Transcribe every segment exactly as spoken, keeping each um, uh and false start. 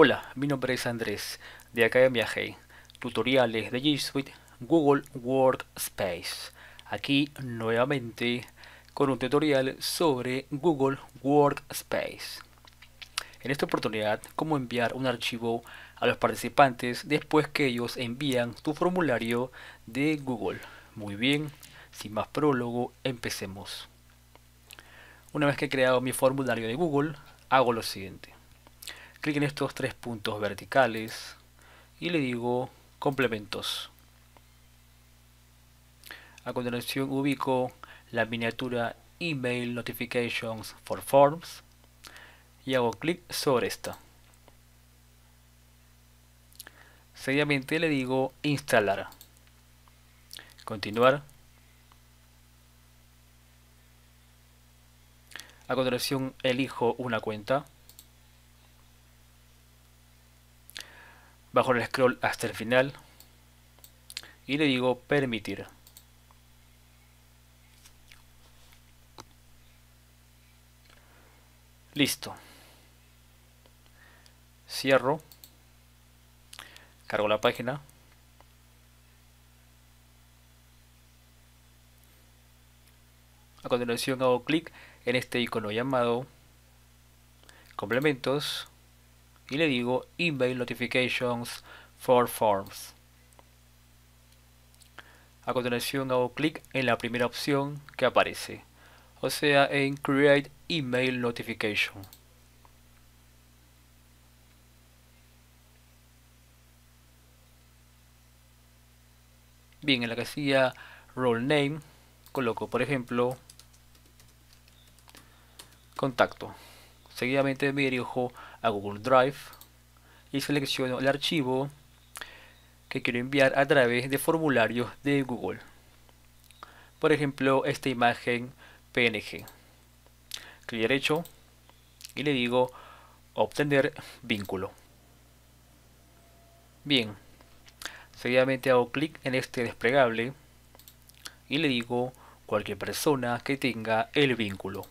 Hola, mi nombre es Andrés de Academia G, tutoriales de G Suite, Google Workspace. Aquí nuevamente con un tutorial sobre Google Workspace. En esta oportunidad, cómo enviar un archivo a los participantes después que ellos envían tu formulario de Google. Muy bien, sin más prólogo, empecemos. Una vez que he creado mi formulario de Google, hago lo siguiente. Clic en estos tres puntos verticales y le digo complementos. A continuación ubico la miniatura Email Notifications for Forms y hago clic sobre esta. Seguidamente le digo instalar, continuar. A continuación elijo una cuenta. Bajo el scroll hasta el final y le digo permitir. Listo. Cierro. Cargo la página. A continuación hago clic en este icono llamado complementos y le digo Email Notifications for Forms. A continuación hago clic en la primera opción que aparece, o sea en Create Email Notification. Bien, en la casilla Role Name coloco, por ejemplo, contacto. Seguidamente me dirijo a Google Drive y selecciono el archivo que quiero enviar a través de formularios de Google. Por ejemplo, esta imagen P N G. Clic derecho y le digo obtener vínculo. Bien, seguidamente hago clic en este desplegable y le digo cualquier persona que tenga el vínculo.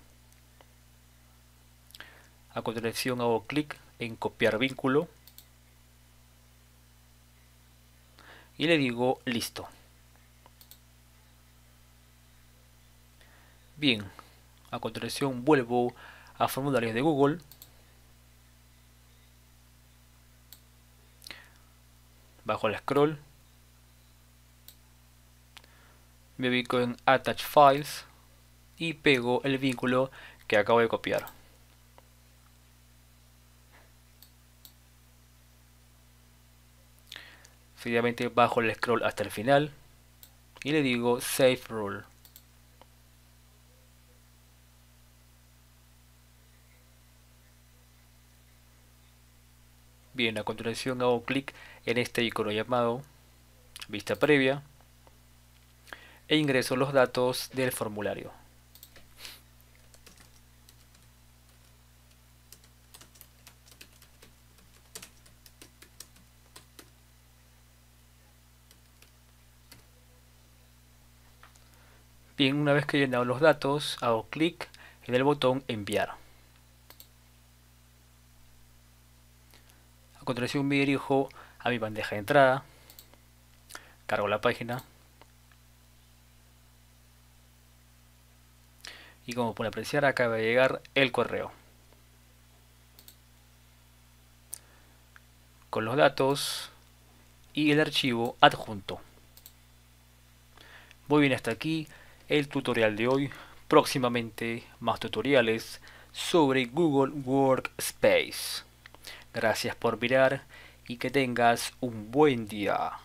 A continuación hago clic en copiar vínculo y le digo listo. Bien, a continuación vuelvo a formularios de Google. Bajo el scroll me ubico en Attach Files y pego el vínculo que acabo de copiar. Seguidamente bajo el scroll hasta el final y le digo Save Rule. Bien, a continuación hago clic en este icono llamado Vista Previa e ingreso los datos del formulario. Bien, una vez que he llenado los datos, hago clic en el botón enviar. A continuación me dirijo a mi bandeja de entrada, cargo la página y como pueden apreciar acaba de llegar el correo con los datos y el archivo adjunto. Muy bien, hasta aquí el tutorial de hoy. Próximamente más tutoriales sobre Google Workspace. Gracias por mirar y que tengas un buen día.